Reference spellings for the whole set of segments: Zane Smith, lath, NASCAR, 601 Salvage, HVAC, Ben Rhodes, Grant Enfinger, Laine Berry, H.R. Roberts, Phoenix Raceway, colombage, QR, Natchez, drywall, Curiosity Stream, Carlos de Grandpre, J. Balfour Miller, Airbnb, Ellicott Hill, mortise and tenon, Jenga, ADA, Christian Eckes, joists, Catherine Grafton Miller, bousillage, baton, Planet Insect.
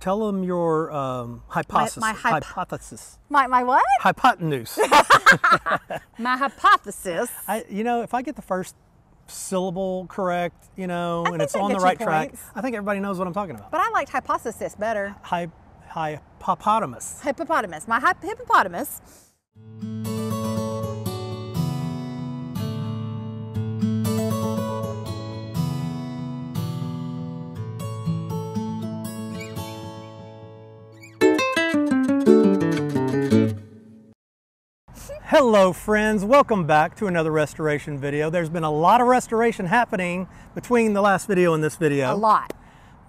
Tell them your hypothesis. My hypothesis. My what? Hypotenuse. My hypothesis. You know, if I get the first syllable correct, you know, and it's on the right track, I think everybody knows what I'm talking about. But I liked hypothesis better. Hippopotamus. Hippopotamus. My hippopotamus. Hello friends, welcome back to another restoration video. There's been a lot of restoration happening between the last video and this video. A lot.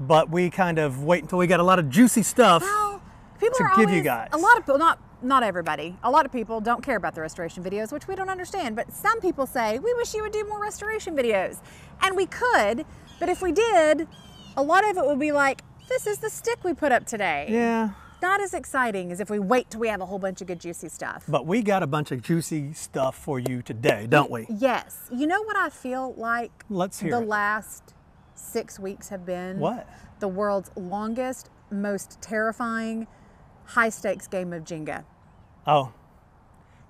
But we kind of wait until we got a lot of juicy stuff to give you guys. A lot of people, not everybody, a lot of people don't care about the restoration videos, which we don't understand, but some people say, we wish you would do more restoration videos. And we could, but if we did, a lot of it would be like, this is the stick we put up today. Yeah. Not as exciting as if we wait till we have a whole bunch of good juicy stuff. But we got a bunch of juicy stuff for you today, don't we? Yes. You know what I feel like? Let's hear it. The last 6 weeks have been? What? The world's longest, most terrifying, high-stakes game of Jenga. Oh,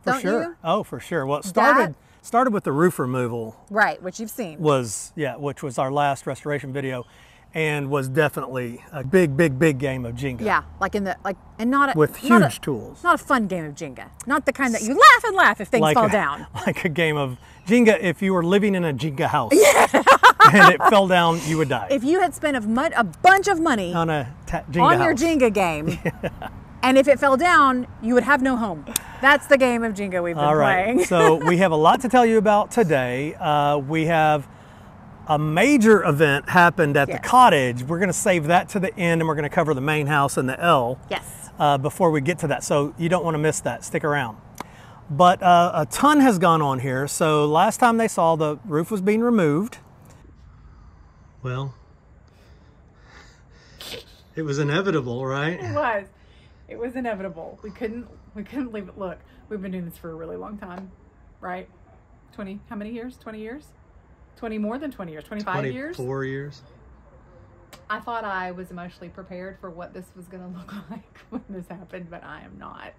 for sure. You? Oh, for sure. Well, it started with the roof removal. Right, which you've seen. Which was our last restoration video. And was definitely a big, big, big game of Jenga. Yeah, with huge tools. Not a fun game of Jenga. Not the kind that you laugh and laugh if things fall down. Like a game of Jenga, if you were living in a Jenga house and it fell down, you would die. If you had spent a bunch of money on your Jenga game, and if it fell down, you would have no home. That's the game of Jenga we've been playing. So we have a lot to tell you about today. We have a major event happened at the cottage. We're gonna save that to the end and we're gonna cover the main house and the L before we get to that. So you don't wanna miss that, stick around. But a ton has gone on here. So last time they saw the roof was being removed. Well, it was inevitable, right? It was inevitable. We couldn't leave it. Look, we've been doing this for a really long time, right? 20, how many years, 20 years? 20, more than 20 years, 25 years? 24 years. I thought I was emotionally prepared for what this was going to look like when this happened, but I am not.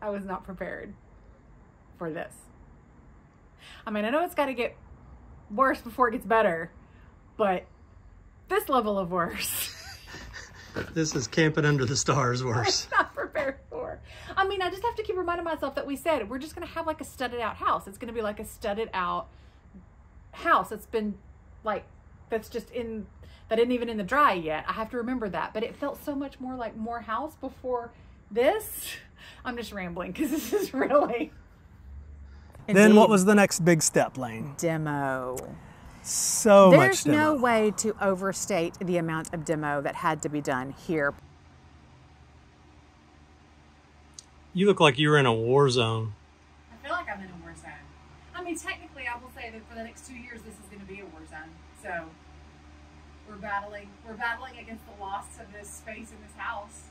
I was not prepared for this. I mean, I know it's got to get worse before it gets better, but this level of worse. This is camping under the stars worse. I'm not prepared for. I mean, I just have to keep reminding myself that we said we're just going to have like a studded out house. It's going to be like a studded out house that's been like that isn't even in the dry yet. I have to remember that, but it felt so much more like more house before this. I'm just rambling because this is really Then what was the next big step, Lane? Demo. So there's no way to overstate the amount of demo that had to be done here. You look like you were in a war zone. I feel like I'm in a war zone. I mean, technically, I will say that for the next 2 years, this is going to be a war zone. So we're battling against the loss of this space in this house.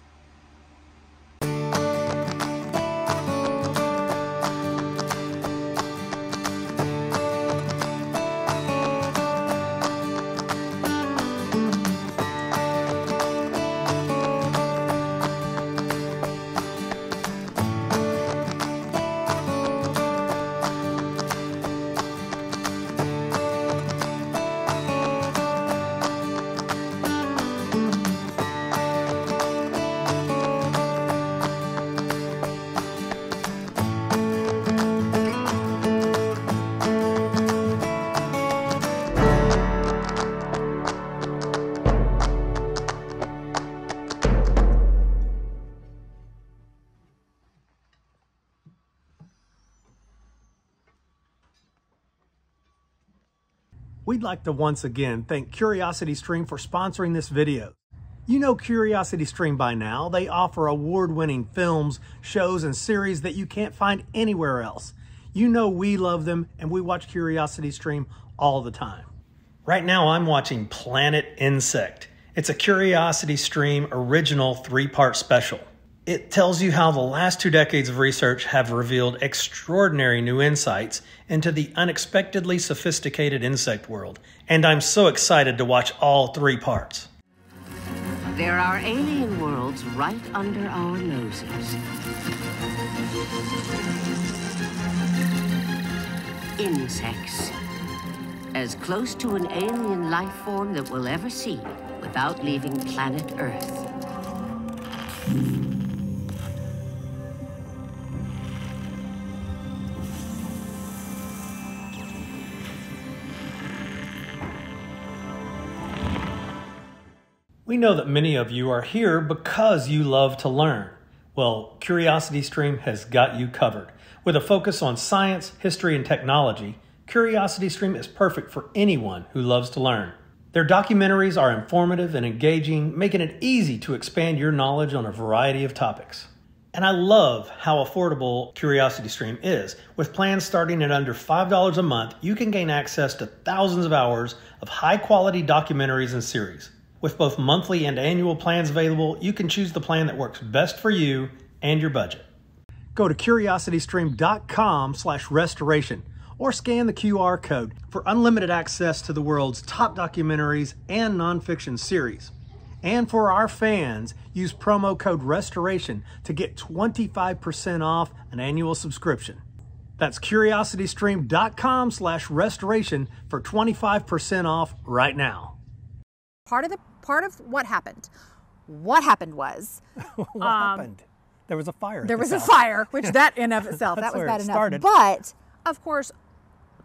We'd like to once again thank Curiosity Stream for sponsoring this video. You know Curiosity Stream by now. They offer award-winning films, shows, and series that you can't find anywhere else. You know we love them, and we watch Curiosity Stream all the time. Right now I'm watching Planet Insect. It's a Curiosity Stream original 3-part special. It tells you how the last 2 decades of research have revealed extraordinary new insights into the unexpectedly sophisticated insect world. And I'm so excited to watch all 3 parts. There are alien worlds right under our noses. Insects. As close to an alien life form that we'll ever see without leaving planet Earth. We know that many of you are here because you love to learn. Well, Curiosity Stream has got you covered. With a focus on science, history, and technology, Curiosity Stream is perfect for anyone who loves to learn. Their documentaries are informative and engaging, making it easy to expand your knowledge on a variety of topics. And I love how affordable Curiosity Stream is. With plans starting at under $5 a month, you can gain access to thousands of hours of high-quality documentaries and series. With both monthly and annual plans available, you can choose the plan that works best for you and your budget. Go to curiositystream.com/restoration or scan the QR code for unlimited access to the world's top documentaries and nonfiction series. And for our fans, use promo code RESTORATION to get 25% off an annual subscription. That's curiositystream.com/restoration for 25% off right now. Part of what happened was... what happened? There was a fire. There was a fire, which that in of itself, that was bad enough. Started. But, of course,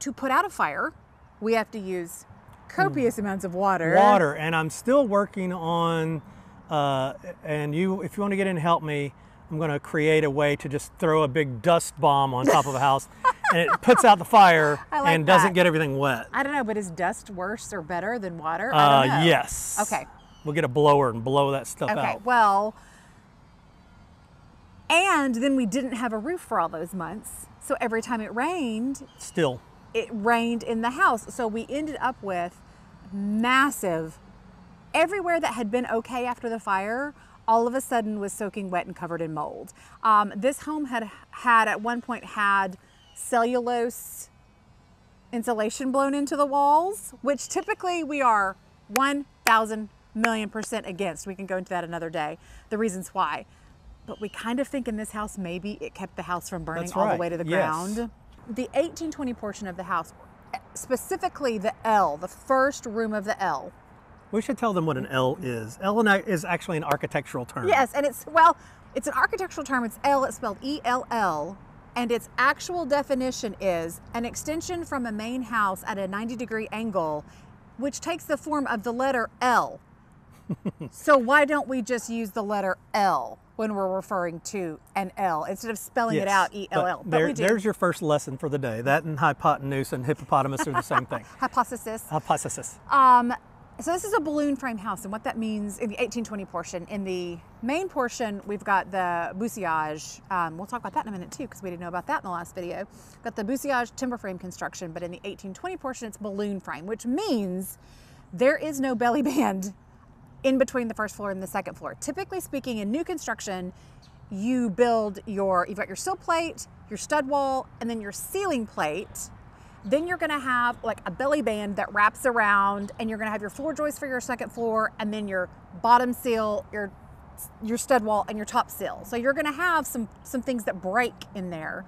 to put out a fire, we have to use copious amounts of water. Water, and I'm still working on, and you, if you want to get in and help me, I'm going to create a way to just throw a big dust bomb on top of a house. And it puts out the fire and doesn't get everything wet. I don't know, but is dust worse or better than water? I don't know. Yes. Okay. We'll get a blower and blow that stuff out. Okay, well, and then we didn't have a roof for all those months. So every time it rained. Still. It rained in the house. So we ended up with massive, everywhere that had been okay after the fire, all of a sudden was soaking wet and covered in mold. This home had at one point had cellulose insulation blown into the walls, which typically we are 1,000,000,000% against. We can go into that another day, the reasons why. But we kind of think in this house, maybe it kept the house from burning all the way to the ground. The 1820 portion of the house, specifically the L, the first room of the L. We should tell them what an L is. L is actually an architectural term. Yes, and it's, well, it's an architectural term. It's L, it's spelled E-L-L. And its actual definition is an extension from a main house at a 90-degree angle, which takes the form of the letter L. So why don't we just use the letter L when we're referring to an L instead of spelling it out E-L-L? But we do. There's your first lesson for the day. That and hypotenuse and hippopotamus are the same thing. Hypothesis. Hypothesis. So this is a balloon frame house, and what that means in the 1820 portion. In the main portion, we've got the bousillage. We'll talk about that in a minute too, because we didn't know about that in the last video. We've got the bousillage timber frame construction, but in the 1820 portion, it's balloon frame, which means there is no belly band in between the first floor and the second floor. Typically speaking, in new construction, you build you've got your sill plate, your stud wall, and then your ceiling plate. Then you're gonna have like a belly band that wraps around, and you're gonna have your floor joists for your second floor, and then your bottom sill, your stud wall, and your top sill. So you're gonna have some things that break in there.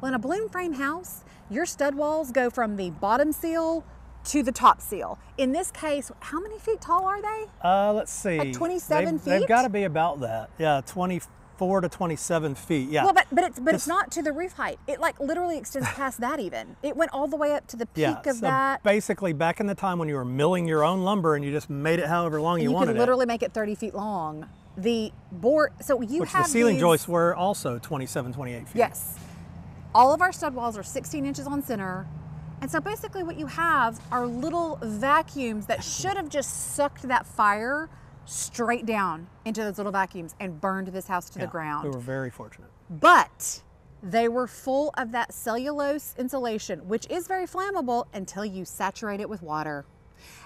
Well, in a balloon frame house, your stud walls go from the bottom sill to the top sill. In this case, how many feet tall are they? Let's see. Like 27 feet? They've gotta be about that. Yeah, 24 to 27 feet, yeah. Well, but it's not to the roof height. It like literally extends past that even. It went all the way up to the peak of that. Basically, back in the time when you were milling your own lumber and you just made it however long you wanted it. You could literally make it 30 feet long. The board, so you Which have the ceiling joists were also 27, 28 feet. Yes. All of our stud walls are 16 inches on center. And so basically what you have are little vacuums that should have just sucked that fire straight down into those little vacuums and burned this house to the ground. We were very fortunate. But they were full of that cellulose insulation, which is very flammable until you saturate it with water.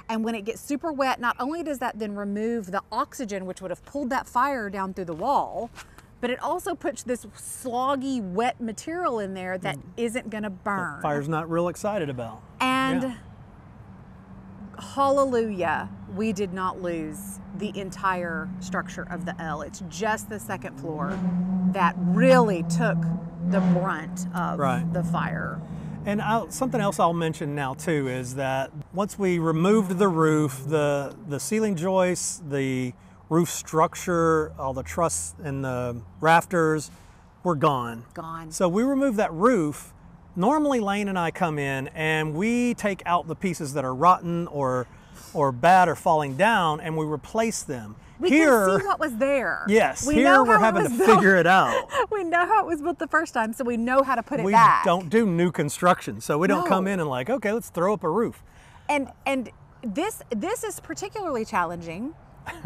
And when it gets super wet, not only does that then remove the oxygen, which would have pulled that fire down through the wall, but it also puts this sloggy, wet material in there that isn't going to burn. The fire's not real excited about. And hallelujah. we did not lose the entire structure of the L. It's just the second floor that really took the brunt of the fire. And something else I'll mention now too is that once we removed the roof, the ceiling joists, the roof structure, all the trusses and the rafters were gone. Gone. So we removed that roof. Normally Lane and I come in and we take out the pieces that are rotten or bad or falling down and we replace them. We can see what was there. Yes, here we're having to figure it out. We know how it was built the first time, so we know how to put it back. We don't do new construction, so we don't come in and like, okay, let's throw up a roof. And this is particularly challenging.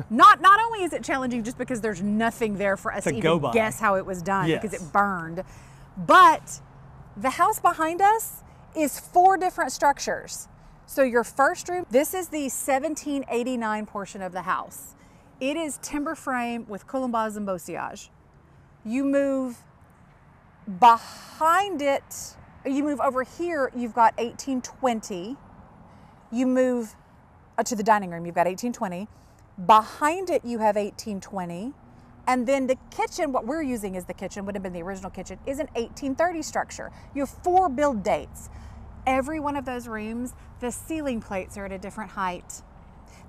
Not only is it challenging just because there's nothing there for us to even guess how it was done because it burned, but the house behind us is 4 different structures. So your first room, this is the 1789 portion of the house. It is timber frame with colombage and bousillage. You move behind it, you move over here, you've got 1820. You move to the dining room, you've got 1820. Behind it, you have 1820. And then the kitchen, what we're using is the kitchen, would have been the original kitchen, is an 1830 structure. You have 4 build dates. Every one of those rooms, the ceiling plates are at a different height.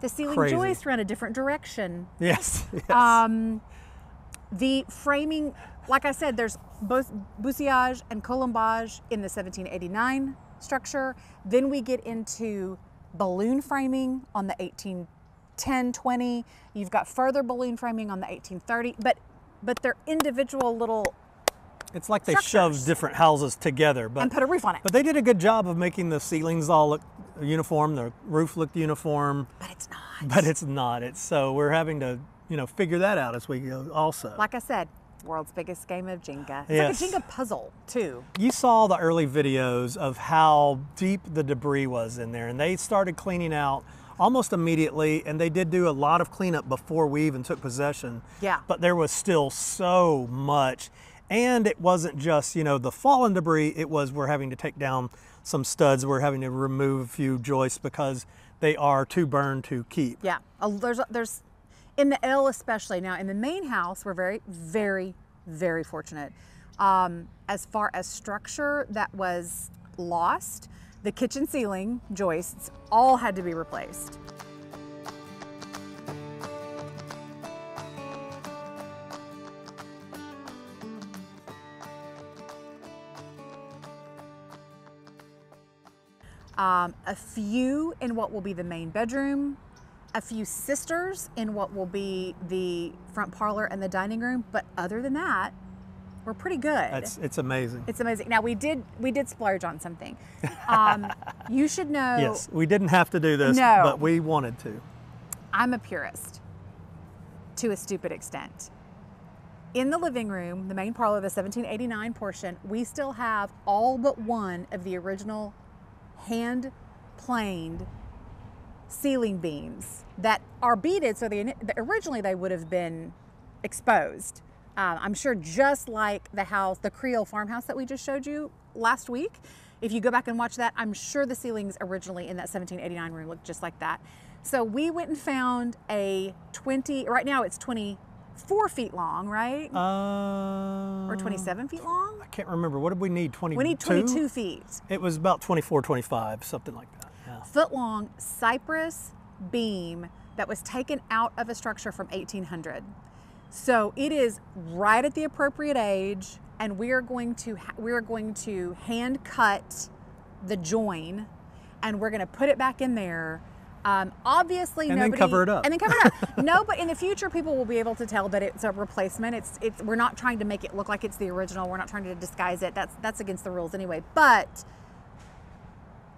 The ceiling joists run a different direction. Yes, yes. The framing, like I said, there's both bousillage and colombage in the 1789 structure. Then we get into balloon framing on the 1810-20. You've got further balloon framing on the 1830, but they're individual little. It's like they shoved different houses together, and put a roof on it. But they did a good job of making the ceilings all look uniform, the roof looked uniform. But it's not. But it's not. It's so we're having to, you know, figure that out as we go. Also, like I said, world's biggest game of Jenga. It's like a Jenga puzzle too. You saw the early videos of how deep the debris was in there, and they started cleaning out almost immediately, and they did do a lot of cleanup before we even took possession. Yeah. But there was still so much. And it wasn't just, you know, the fallen debris, it was we're having to take down some studs, we're having to remove a few joists because they are too burned to keep. Yeah, there's in the L especially. Now in the main house, we're very, very, very fortunate. As far as structure that was lost, the kitchen ceiling joists all had to be replaced. A few in what will be the main bedroom, a few sisters in what will be the front parlor and the dining room. But other than that, we're pretty good. It's amazing. It's amazing. Now we did splurge on something. You should know. Yes, we didn't have to do this, but we wanted to. I'm a purist to a stupid extent. In the living room, the main parlor, the 1789 portion, we still have all but one of the original hand-planed ceiling beams that are beaded, so originally they would have been exposed. I'm sure just like the house, the Creole farmhouse that we just showed you last week, if you go back and watch that, I'm sure the ceilings originally in that 1789 room looked just like that. So we went and found a 20, right now it's 24 feet long, right? Or 27 feet long? I can't remember. What did we need? 22? We need 22 feet. It was about 24, 25, something like that. Yeah. Foot long cypress beam that was taken out of a structure from 1800. So it is right at the appropriate age, and we are going to hand cut the join, and we're going to put it back in there. Obviously, then cover it up. And then cover it up. No, but in the future, people will be able to tell that it's a replacement. We're not trying to make it look like it's the original. We're not trying to disguise it. That's against the rules anyway. But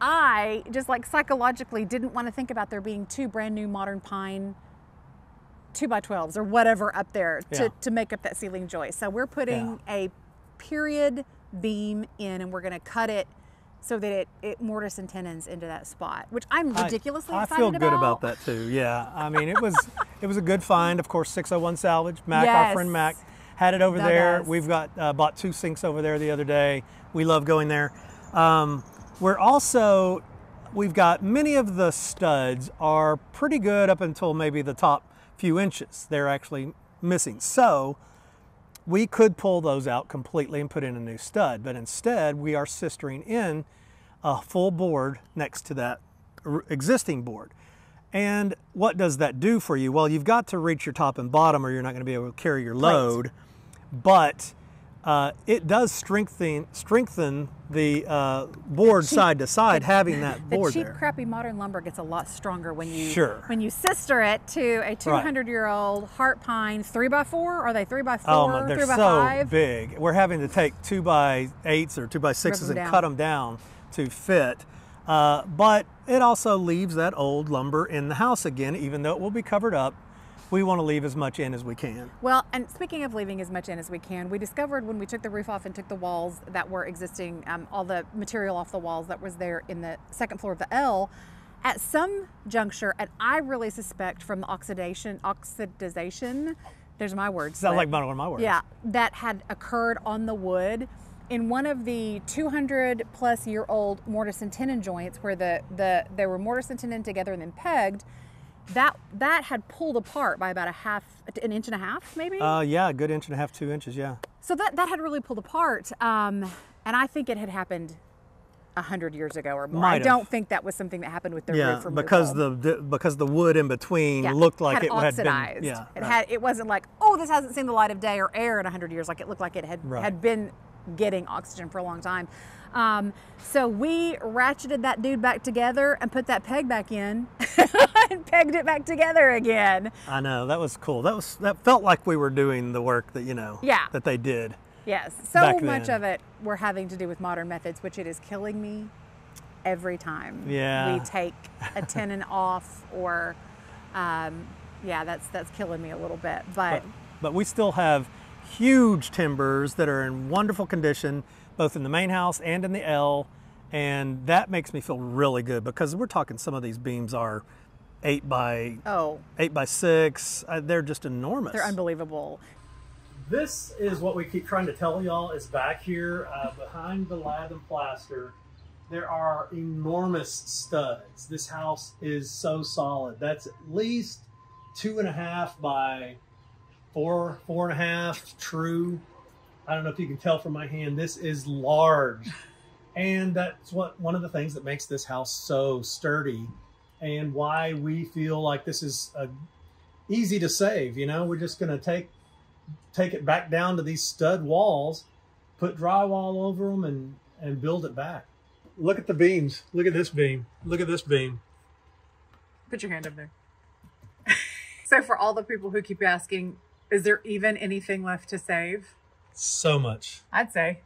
I just like psychologically didn't want to think about there being 2 brand new modern pine 2x12s or whatever up there to make up that ceiling joist. So we're putting a period beam in, and we're going to cut it so that it mortise and tenons into that spot, which I'm ridiculously excited about. I feel good about that too, yeah. I mean, it was a good find. Of course, 601 Salvage, Mac, our friend Mac, had it over there. We've got bought 2 sinks over there the other day. We love going there. We're also, we've got many of the studs are pretty good up until maybe the top few inches. They're actually missing. So we could pull those out completely and put in a new stud, but instead we are sistering in a full board next to that existing board. And what does that do for you? Well, you've got to reach your top and bottom or you're not going to be able to carry your load, but it does strengthen the board side to side, having that board there. The cheap, crappy modern lumber gets a lot stronger when you sister it to a 200-year-old heart pine 3x4. Are they 3x4? Oh, man, they're so big. We're having to take 2x8s or 2x6s and cut them down to fit. But it also leaves that old lumber in the house again, even though it will be covered up. We want to leave as much in as we can. Well, and speaking of leaving as much in as we can, we discovered when we took the roof off and took the walls that were existing, all the material off the walls that was there in the second floor of the L, at some juncture, and I really suspect from the oxidization, there's my words. Sounds like one of my words. Yeah, that had occurred on the wood. In one of the 200-plus-year-old mortise and tenon joints where they were mortise and tenon together and then pegged, that had pulled apart by about an inch and a half, maybe? Yeah, a good inch and a half, 2 inches, yeah. So that had really pulled apart, and I think it had happened 100 years ago or more. I don't think that was something that happened with the roof removal. Because the wood in between looked like it had oxidized. It wasn't like, oh, this hasn't seen the light of day or air in 100 years. Like it looked like it had been getting oxygen for a long time. So we ratcheted that dude back together and put that peg back in and pegged it back together again. I know, that was cool. That felt like we were doing the work that, that they did. Yes, so much of it we're having to do with modern methods, which it is killing me every time. Yeah. We take a tenon off or, that's killing me a little bit. But we still have huge timbers that are in wonderful condition, both in the main house and in the L, and that makes me feel really good because we're talking some of these beams are 8 by 6. They're just enormous. They're unbelievable. This is what we keep trying to tell y'all is back here behind the lath and plaster. There are enormous studs. This house is so solid. That's at least 2.5 by 4.5 true. I don't know if you can tell from my hand, this is large. And that's one of the things that makes this house so sturdy and why we feel like this is easy to save. You know, we're just gonna take it back down to these stud walls, put drywall over them and build it back. Look at the beams. Look at this beam. Look at this beam. Put your hand up there. So for all the people who keep asking, is there even anything left to save? So much. I'd say.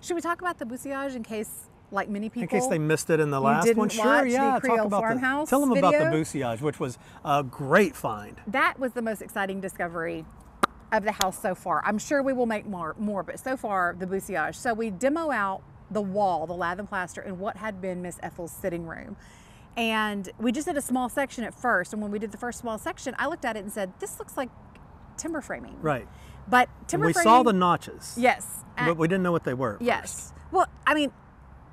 Should we talk about the bousillage in case, like many people, in case they missed it in the last one? Sure, yeah. Talk about the, tell them about the bousillage, which was a great find. That was the most exciting discovery of the house so far. I'm sure we will make more, but so far the bousillage. So we demo out the wall, the lath and plaster, in what had been Miss Ethel's sitting room. And we just did a small section at first. And when we did the first small section, I looked at it and said, this looks like timber framing. Right. But timber framing. We saw the notches. Yes. But we didn't know what they were. Yes. First. Well, I mean,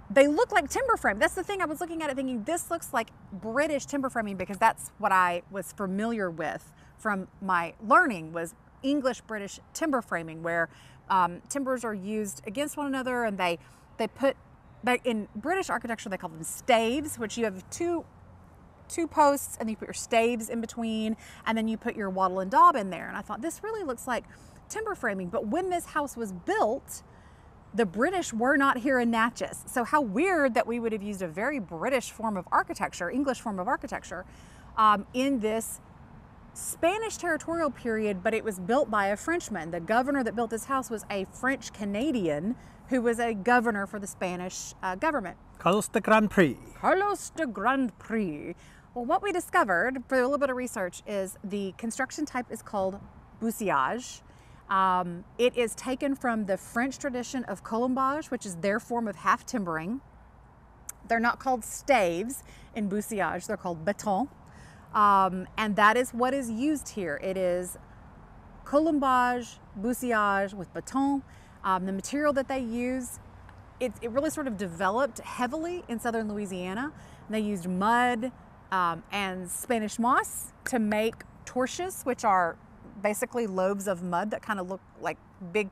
they look like timber frame. That's the thing. I was looking at it thinking, this looks like British timber framing because that's what I was familiar with from my learning was English British timber framing, where timbers are used against one another and they put. But in British architecture, they call them staves, which you have two posts and then you put your staves in between and then you put your wattle and daub in there. And I thought, this really looks like timber framing. But when this house was built, the British were not here in Natchez. So how weird that we would have used a very British form of architecture, English form of architecture, in this Spanish territorial period, but it was built by a Frenchman. The governor that built this house was a French Canadian who was a governor for the Spanish government. Carlos de Grandpre. Carlos de Grandpre. Well, what we discovered for a little bit of research is the construction type is called bousillage. It is taken from the French tradition of colombage, which is their form of half timbering. They're not called staves in bousillage, they're called baton. And that is what is used here. It is colombage, bousillage with baton. The material that they use it really sort of developed heavily in southern Louisiana. They used mud and Spanish moss to make torches, which are basically loaves of mud that kind of look like big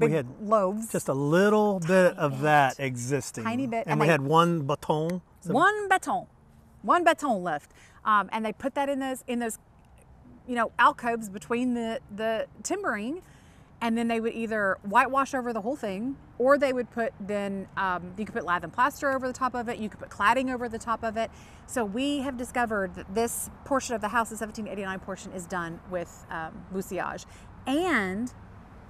we had loaves. Just a little bit of that existing. Tiny bit. And we had one baton. One baton left. And they put that in those you know, alcoves between the timbering, and then they would either whitewash over the whole thing, or they would put you could put lath and plaster over the top of it, you could put cladding over the top of it. So we have discovered that this portion of the house, the 1789 portion, is done with bousillage. And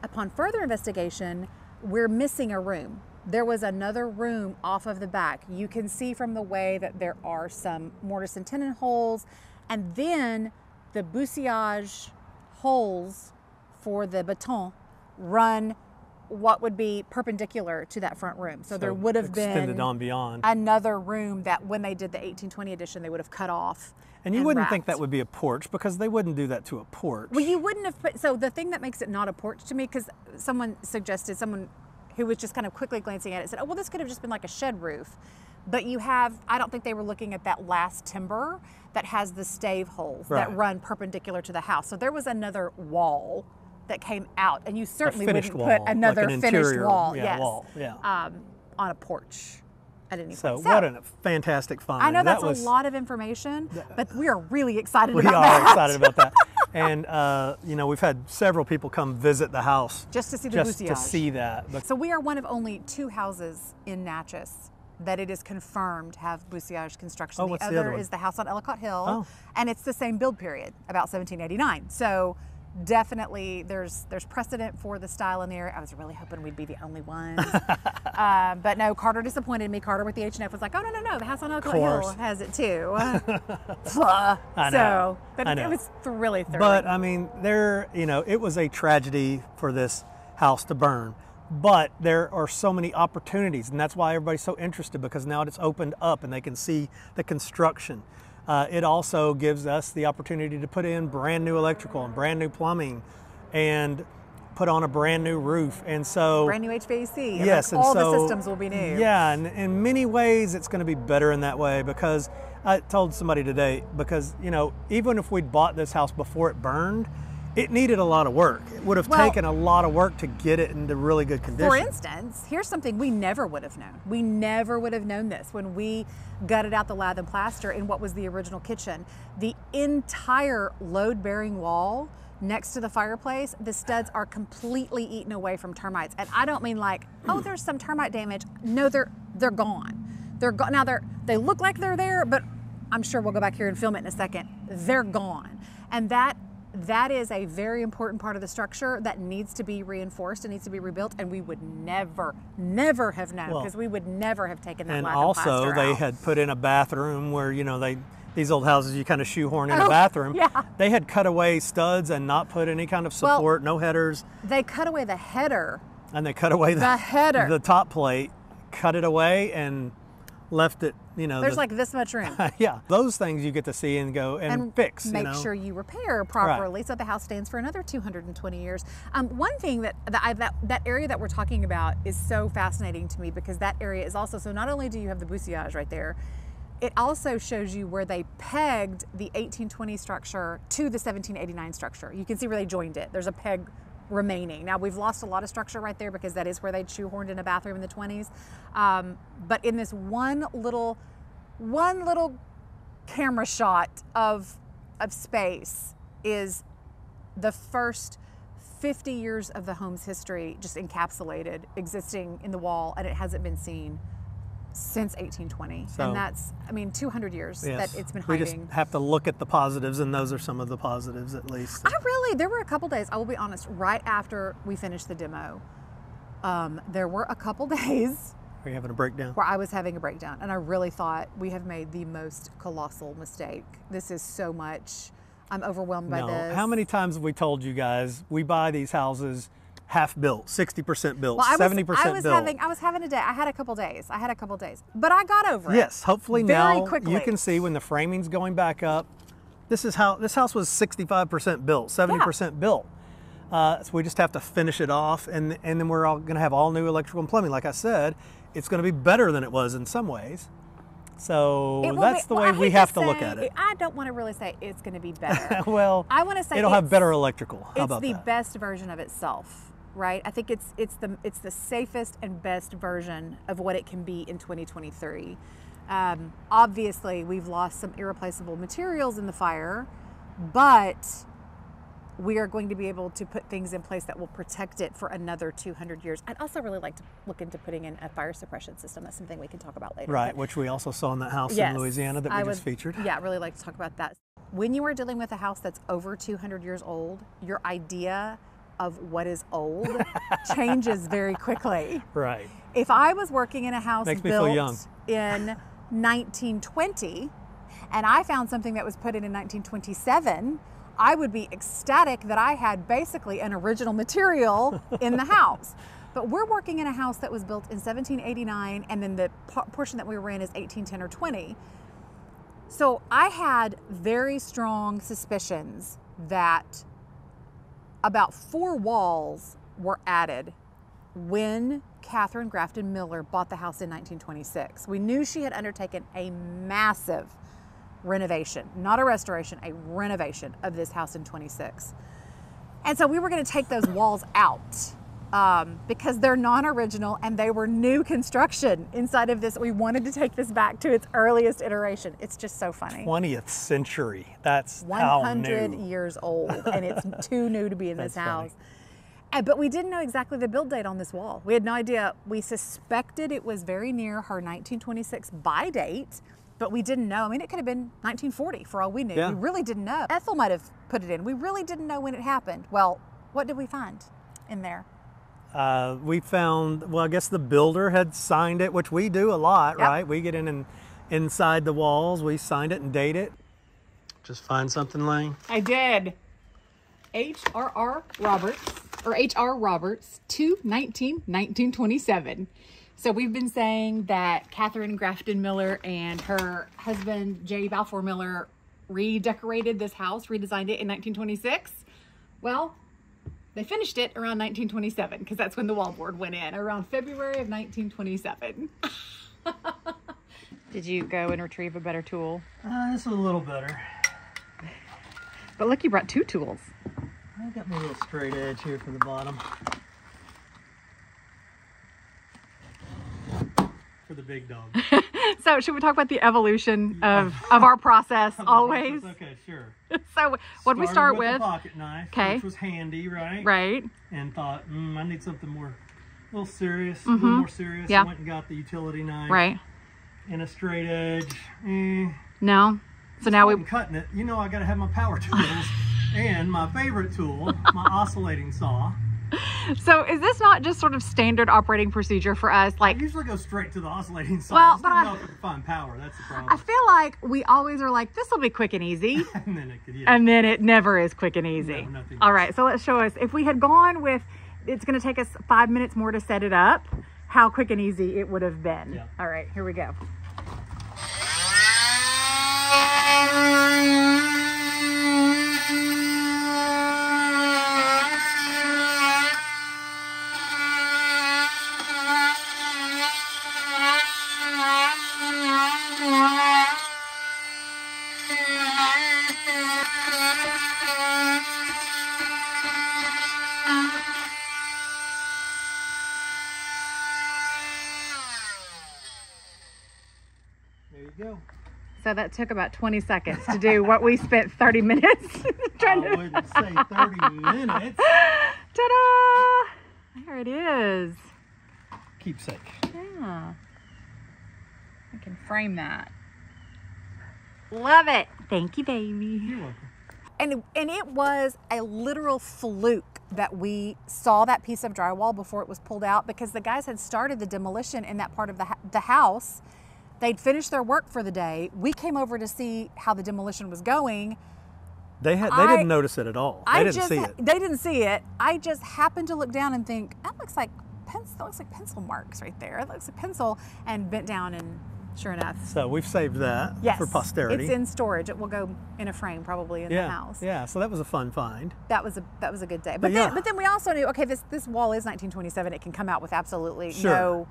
upon further investigation, we're missing a room. There was another room off of the back. You can see from the way that there are some mortise and tenon holes, and then the bousillage holes for the baton run what would be perpendicular to that front room. So there would have been extended on beyond another room that when they did the 1820 edition, they would have cut off. And you wouldn't think that would be a porch, because they wouldn't do that to a porch. Well, you wouldn't have put, so the thing that makes it not a porch to me, because someone who was just kind of quickly glancing at it said, oh, well, this could have just been like a shed roof. But you have, I don't think they were looking at that last timber that has the stave holes that run perpendicular to the house. So there was another wall that came out, and you certainly wouldn't put another like an finished interior wall, on a porch. I didn't even think so. What a fantastic find. I know that's a lot of information, but we are really excited about that. We are excited about that. And, you know, we've had several people come visit the house. Just to see the bousillage. Just to see that. But so we are one of only two houses in Natchez that it is confirmed have bousillage construction. The other is the house on Ellicott Hill, and it's the same build period, about 1789. So definitely there's precedent for the style in the area. I was really hoping we'd be the only ones. But no, Carter disappointed me. Carter with the H&F was like, oh, no, the house on Ellicott Hill has it too. I know. It was really thrilling. But I mean, you know, it was a tragedy for this house to burn. But there are so many opportunities, and that's why everybody's so interested, because now it's opened up and they can see the construction. It also gives us the opportunity to put in brand new electrical and brand new plumbing and put on a brand new roof. And so brand new HVAC. Yes. And all the systems will be new. Yeah. And in many ways, it's going to be better in that way, because I told somebody today, because, you know, even if we'd bought this house before it burned, it needed a lot of work. It would have taken a lot of work to get it into really good condition. For instance, here's something we never would have known. We never would have known this. When we gutted out the lath and plaster in what was the original kitchen, the entire load-bearing wall next to the fireplace, the studs are completely eaten away from termites. And I don't mean like, oh, there's some termite damage. No, they're gone. They're gone. Now they look like they're there, but I'm sure we'll go back here and film it in a second. They're gone. And that is a very important part of the structure that needs to be reinforced and needs to be rebuilt, and we would never, never have known, because we would never have taken that lath and plaster out. And also, they had put in a bathroom where, you know, these old houses, you kind of shoehorn in a bathroom. Yeah. They had cut away studs and not put any kind of support, no headers. They cut away the header. And they cut away the header. The top plate, cut it away, and left it, you know. There's like this much room. Yeah. Those things you get to see and go and fix, you know. Make sure you repair properly so the house stands for another 220 years. One thing that area that we're talking about is so fascinating to me, because that area is also, so not only do you have the bousillage right there, it also shows you where they pegged the 1820 structure to the 1789 structure. You can see where they joined it. There's a peg remaining. Now, we've lost a lot of structure right there, because that is where they shoehorned in a bathroom in the 20s. But in this one little camera shot of space is the first 50 years of the home's history just encapsulated, existing in the wall, and it hasn't been seen since 1820. So, and that's, I mean, 200 years that it's been hiding. We just have to look at the positives, and those are some of the positives, at least. There were a couple days, I will be honest, right after we finished the demo, there were a couple days. Are you having a breakdown? Where I was having a breakdown, and I really thought, we have made the most colossal mistake. This is so much, I'm overwhelmed by this. How many times have we told you guys, we buy these houses half built, 60% built, 70% built. I was having a day. I had a couple days, but I got over it. Yes, hopefully now you can see when the framing's going back up. This is how this house was 65% built, 70% built. So we just have to finish it off, and then we're all going to have all new electrical and plumbing. Like I said, it's going to be better than it was in some ways. So that's the way we have to look at it. I don't want to really say it's going to be better. Well, I want to say it'll have better electrical. How about that? It's the best version of itself, right? I think it's the safest and best version of what it can be in 2023. Obviously, we've lost some irreplaceable materials in the fire, but we are going to be able to put things in place that will protect it for another 200 years. I'd also really like to look into putting in a fire suppression system. That's something we can talk about later. Right, which we also saw in that house in Louisiana that we just featured. Yeah, I'd really like to talk about that. When you are dealing with a house that's over 200 years old, your idea of what is old changes very quickly. Right. If I was working in a house built in 1920 and I found something that was put in 1927, I would be ecstatic that I had basically an original material in the house. But we're working in a house that was built in 1789, and then the portion that we were in is 1810 or 20. So I had very strong suspicions that about 4 walls were added when Catherine Grafton Miller bought the house in 1926. We knew she had undertaken a massive renovation, not a restoration, a renovation of this house in 26. And so we were going to take those walls out because they're non-original and they were new construction inside of this. We wanted to take this back to its earliest iteration. It's just so funny. 20th century. That's 100 years old, and it's too new to be in this house. But we didn't know exactly the build date on this wall. We had no idea. We suspected it was very near her 1926 buy date, but we didn't know. I mean, it could have been 1940 for all we knew. Yeah. We really didn't know. Ethel might have put it in. We really didn't know when it happened. Well, what did we find in there? We found, well, I guess the builder had signed it, which we do a lot, right? We get in and inside the walls, we signed it and date it. Just find something, Lane? I did. H.R. Roberts, or H.R. Roberts, 2/19/1927. So we've been saying that Catherine Grafton Miller and her husband, J. Balfour Miller, redecorated this house, redesigned it in 1926. Well, they finished it around 1927 because that's when the wallboard went in, around February of 1927. Did you go and retrieve a better tool? This is a little better. But look, you brought 2 tools. I got my little straight edge here for the bottom. For the big dog. So should we talk about the evolution of our process always? Okay, sure. So what we start with? A pocket knife, which was handy, right? Right. And thought, I need something more, a little serious, a little more serious. Yeah. I went and got the utility knife. Right. And a straight edge. No. So now we're cutting it. You know, I got to have my power tools and my favorite tool, my oscillating saw. So is this not just sort of standard operating procedure for us? Like, I usually go straight to the oscillating saw. Well, but I can find power. That's the problem. I feel like we always are like, this will be quick and easy. And then it could, and then it never is quick and easy. No, nothing. All right. So let's show us, if we had gone with, it's going to take us 5 minutes more to set it up, how quick and easy it would have been. Yeah. All right, here we go. So that took about 20 seconds to do what we spent 30 minutes trying to. I wouldn't say 30 minutes. Ta-da! There it is. Keepsake. Yeah. I can frame that. Love it. Thank you, baby. You're welcome. And it was a literal fluke that we saw that piece of drywall before it was pulled out, because the guys had started the demolition in that part of the house. They'd finished their work for the day. We came over to see how the demolition was going. They didn't notice it at all. They didn't see it. I just happened to look down and think, that looks like pencil marks right there. It looks like pencil, and bent down and Sure enough. So we've saved that for posterity. It's in storage. It will go in a frame probably in the house. Yeah. So that was a fun find. That was a good day. But then we also knew, okay, this wall is 1927. It can come out with absolutely no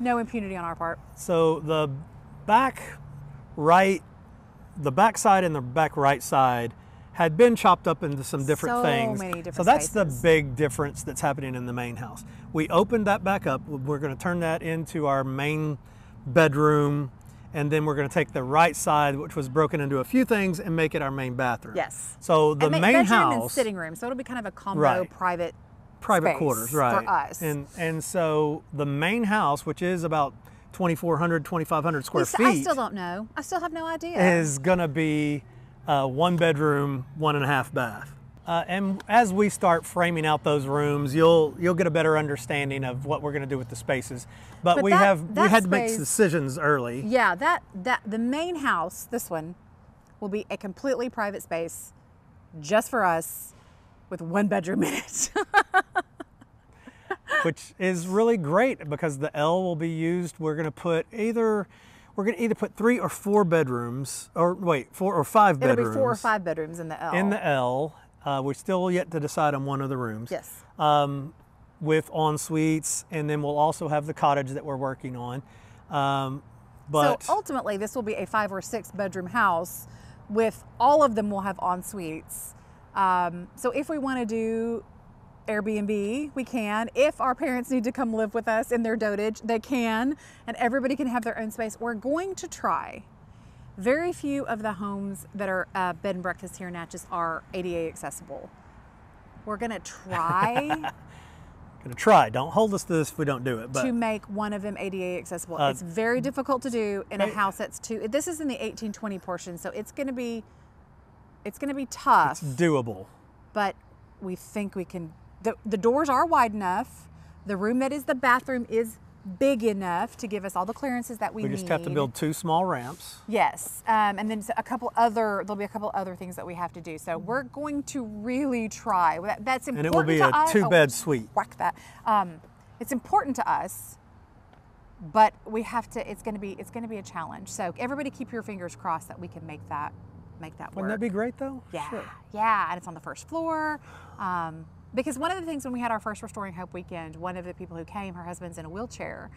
impunity on our part. So the back side and the back right side had been chopped up into some different things. So that's the big difference that's happening in the main house. We opened that back up. We're going to turn that into our main bedroom, and then we're going to take the right side, which was broken into a few things, and make it our main bathroom. Yes. So the main house and sitting room. So it'll be kind of a combo private quarters, right? For us. And so the main house, which is about 2,400, 2,500 square feet. I still don't know. I still have no idea. Is going to be one bedroom, 1.5 bath. And as we start framing out those rooms, you'll get a better understanding of what we're going to do with the spaces. But we had to make decisions early. Yeah, the main house, this one, will be a completely private space, just for us, with one bedroom in it. Which is really great because the L will be used. We're going to put either 3 or 4 bedrooms, or 4 or 5 bedrooms. It'll be 4 or 5 bedrooms in the L. In the L. We're still yet to decide on one of the rooms. Yes. With en suites, and then we'll also have the cottage that we're working on. So ultimately, this will be a 5 or 6 bedroom house. With all of them, we'll have en suites. So if we want to do Airbnb, we can. If our parents need to come live with us in their dotage, they can, and everybody can have their own space. We're going to try. Very few of the homes that are bed and breakfast here in Natchez are ADA accessible. We're going to try. Don't hold us to this if we don't do it. But to make one of them ADA accessible. It's very difficult to do in a house that's too. This is in the 1820 portion, so it's going to be tough. It's doable. But we think we can. The doors are wide enough. The room that is the bathroom is big enough to give us all the clearances that we need. We just have to build 2 small ramps. Yes, and then there'll be a couple other things that we have to do. So we're going to really try. That's important. And it will be a 2-bed suite. Whack that. It's important to us, but we have to. It's going to be a challenge. So everybody, keep your fingers crossed that we can make that work. Wouldn't that be great though? Yeah, sure. Yeah, and it's on the first floor. Because one of the things when we had our first Restoring Hope weekend, one of the people who came, her husband's in a wheelchair,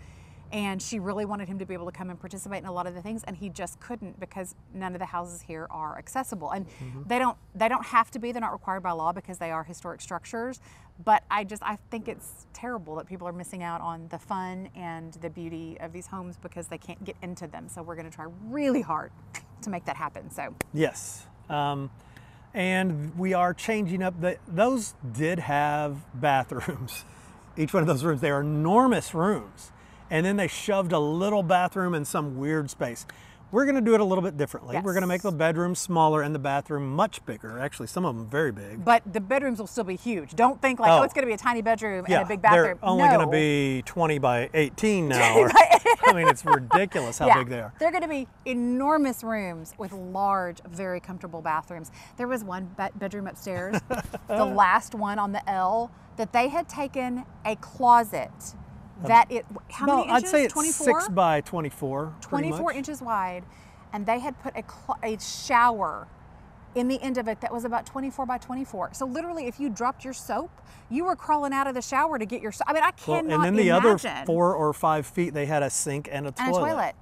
and she really wanted him to be able to come and participate in a lot of the things, and he just couldn't because none of the houses here are accessible. And they don't have to be. They're not required by law because they are historic structures. But I think it's terrible that people are missing out on the fun and the beauty of these homes because they can't get into them. So we're going to try really hard to make that happen. So yes. And we are changing up. Those did have bathrooms. Each one of those rooms, they are enormous rooms. And then they shoved a little bathroom in some weird space. We're gonna do it a little bit differently. Yes. We're gonna make the bedroom smaller and the bathroom much bigger. Actually, some of them very big. But the bedrooms will still be huge. Don't think like, oh it's gonna be a tiny bedroom and a big bathroom. They're only gonna be 20 by 18 now. I mean, it's ridiculous how big they are. They're gonna be enormous rooms with large, very comfortable bathrooms. There was one bedroom upstairs, the last one on the L, that they had taken a closet. How many inches? I'd say it's 24? 6 by 24. 24 inches wide, and they had put a shower in the end of it that was about 24 by 24. So literally, if you dropped your soap, you were crawling out of the shower to get your soap. I mean, I cannot imagine. And then the other 4 or 5 feet, they had a sink and a toilet.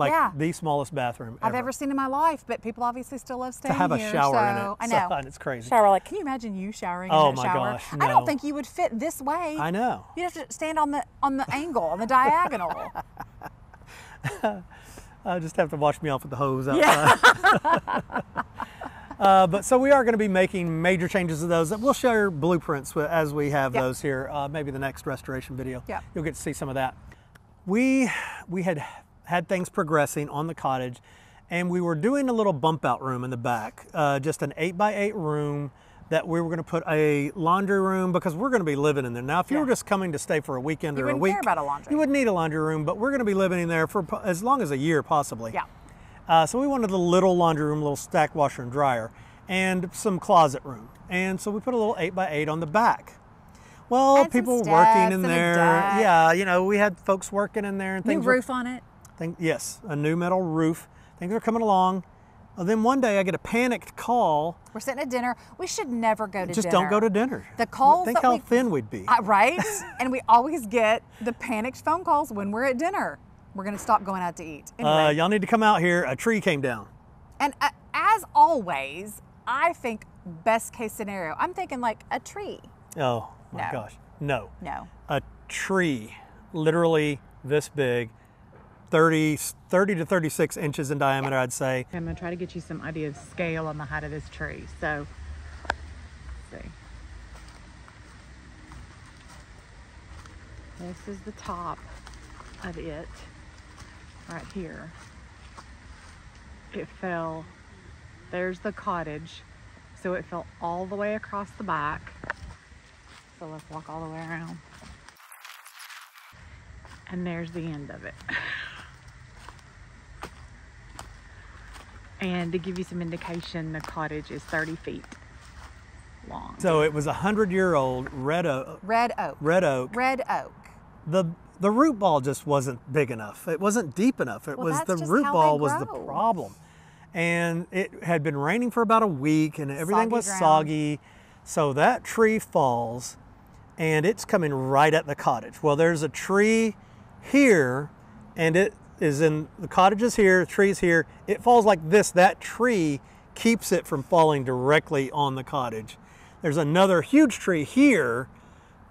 Like the smallest bathroom I've ever seen in my life, but people obviously still love staying here. To have a shower in it. I know. And it's crazy. Shower, like, can you imagine you showering in a shower? Oh my gosh, no. I don't think you would fit this way. I know. You'd have to stand on the angle, on the diagonal. I just have to watch me off with the hose outside. Yeah. But so we are going to be making major changes to those. We'll share blueprints as we have those here. Maybe the next restoration video. Yep. You'll get to see some of that. We had things progressing on the cottage, and we were doing a little bump out room in the back, just an 8 by 8 room that we were gonna put a laundry room because we're gonna be living in there. Now, if you were just coming to stay for a weekend or a week, you wouldn't care about a laundry. You wouldn't need a laundry room, but we're gonna be living in there for as long as a year possibly. Yeah. So we wanted a little laundry room, a little stack washer and dryer, and some closet room. And so we put a little 8 by 8 on the back. Well, people were working in there. Yeah, you know, we had folks working in there and things. New roof on it. think, yes, a new metal roof. Things are coming along. Then one day I get a panicked call. We're sitting at dinner. We should never go to dinner. Just don't go to dinner. The calls. Think how thin we'd be. Right? And we always get the panicked phone calls when we're at dinner. We're going to stop going out to eat. Anyway. Y'all need to come out here. A tree came down. And as always, I think best case scenario. I'm thinking like a tree. Oh, my gosh. No. No. A tree literally this big. 30 to 36 inches in diameter, I'd say. I'm gonna try to get you some idea of scale on the height of this tree. So, let's see. This is the top of it, right here. It fell, there's the cottage. So it fell all the way across the back. So let's walk all the way around. And there's the end of it. And to give you some indication, the cottage is 30 feet long. So it was a 100-year-old red oak. Red oak. Red oak. Red oak. The root ball just wasn't big enough. It wasn't deep enough. It was the root ball was the problem. And it had been raining for about a week and everything was soggy. So that tree falls and it's coming right at the cottage. Well, there's a tree here and it is in the cottages here, trees here. It falls like this. That tree keeps it from falling directly on the cottage. There's another huge tree here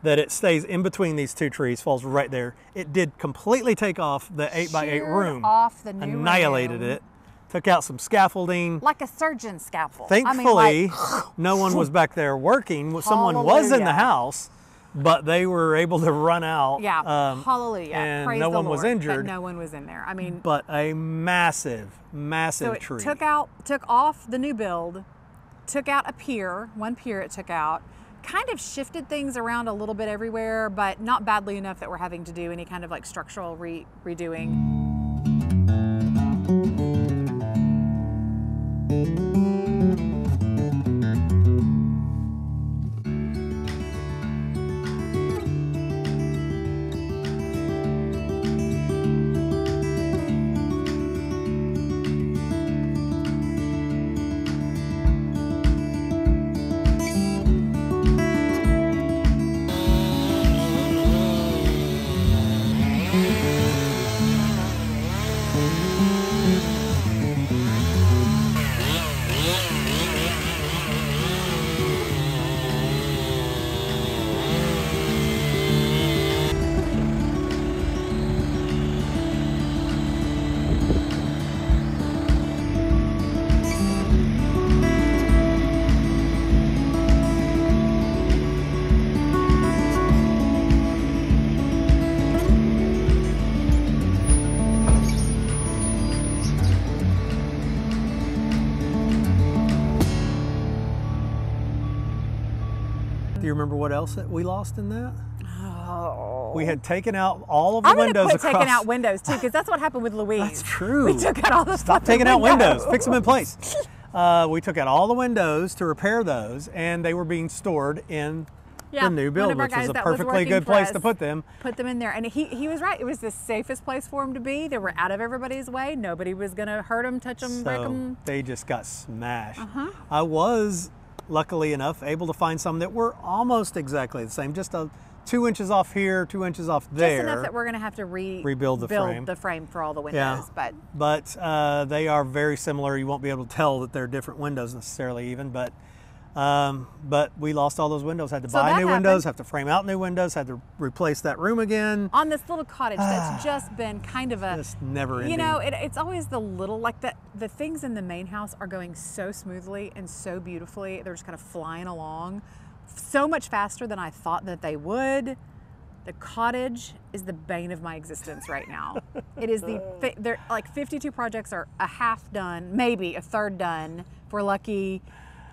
that it stays in between these two trees, falls right there. It did completely take off the 8x8 room, off the new annihilated room. It, took out some scaffolding. Like a surgeon's scaffold. Thankfully, I mean, like, no one was back there working. Someone was in the house, but they were able to run out. Yeah, hallelujah. And praise the Lord. No one was injured. No one was in there. I mean, but a massive, massive tree. So it took off the new build, took out a pier, one pier it took out, kind of shifted things around a little bit everywhere, but not badly enough that we're having to do any kind of like structural redoing. Remember what else that we lost in that? Oh. We had taken out all of the windows across. I'm going to quit taking out windows too, because that's what happened with Louise. That's true. We took out all the Stop taking out windows. Fix them in place. We took out all the windows to repair those, and they were being stored in the new build, which was a perfectly good place to put them. Put them in there. And he was right. It was the safest place for them to be. They were out of everybody's way. Nobody was going to hurt them, touch them, break them. They just got smashed. Uh-huh. I was... luckily enough, able to find some that were almost exactly the same, just 2 inches off here, 2 inches off there. Just enough that we're going to have to rebuild the frame for all the windows. Yeah. But they are very similar. You won't be able to tell that they're different windows necessarily even, but we lost all those windows, had to buy new windows, have to frame out new windows, had to replace that room again. On this little cottage that's just been kind of a... just never ending. You know, it's always the little, like the things in the main house are going so smoothly and so beautifully. They're just kind of flying along so much faster than I thought that they would. The cottage is the bane of my existence right now. It is they're like 52 projects are a half done, maybe a third done if we're lucky.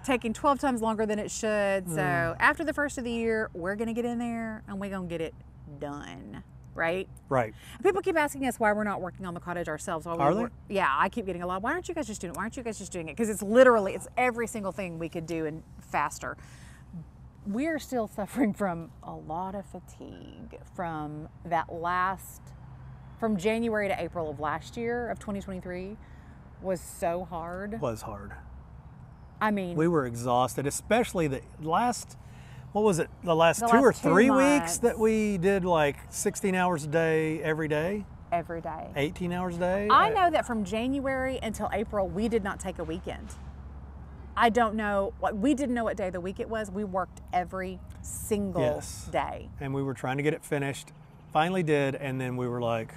Taking 12 times longer than it should. So after the first of the year, we're gonna get in there and we're gonna get it done, right? Right. People keep asking us why we're not working on the cottage ourselves. Are they? Yeah, I keep getting a lot, why aren't you guys just doing it? Why aren't you guys just doing it? Because it's literally, it's every single thing we could do and faster. We're still suffering from a lot of fatigue from that last from January to April of last year, of 2023, was so hard. It was hard. I mean, we were exhausted, especially the last, what was it, the last the two last or two three months. Weeks that we did like 16 hours a day every day. Every day. 18 hours a day. I know that from January until April, we did not take a weekend. I don't know, like, we didn't know what day of the week it was. We worked every single day. And we were trying to get it finished, finally did, and then we were like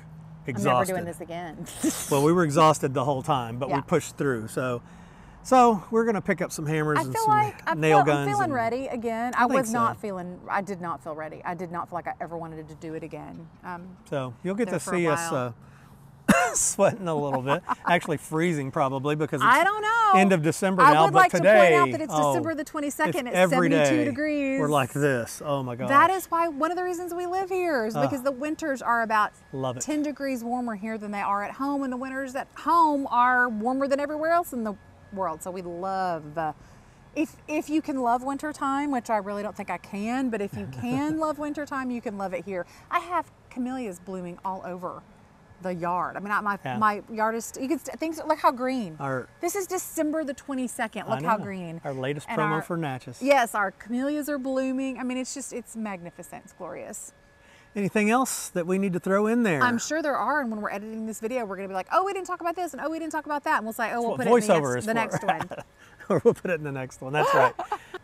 exhausted. I'm never doing this again. Well, we were exhausted the whole time, but we pushed through. So we're gonna pick up some hammers and some nail guns. I'm feeling ready again. I was not feeling, I did not feel ready. I did not feel like I ever wanted to do it again. So you'll get to see us sweating a little bit. Actually freezing probably because it's end of December now, but today. I would like to point out that it's December the 22nd. It's 72 degrees. We're like this, oh my God. That is why, one of the reasons we live here is because the winters are about 10 degrees warmer here than they are at home, and the winters at home are warmer than everywhere else in the world. So we love, if you can love wintertime, which I really don't think I can, but if you can love wintertime, you can love it here. I have camellias blooming all over the yard. I mean, my yard is, you can things, look how green. This is December the 22nd. Look how green. Our latest and promo for Natchez. Yes, our camellias are blooming. I mean, it's just, it's magnificent. It's glorious. Anything else that we need to throw in there? I'm sure there are, and when we're editing this video, we're going to be like, oh, we didn't talk about this, and oh, we didn't talk about that, and we'll say, oh, we'll put it in the next one. Or we'll put it in the next one, that's right.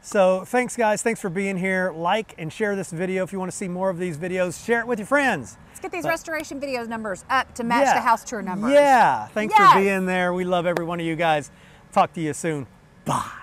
So thanks, guys. Thanks for being here. Like and share this video. If you want to see more of these videos, share it with your friends. Let's get these restoration videos numbers up to match the house tour numbers. Thanks for being there. We love every one of you guys. Talk to you soon. Bye.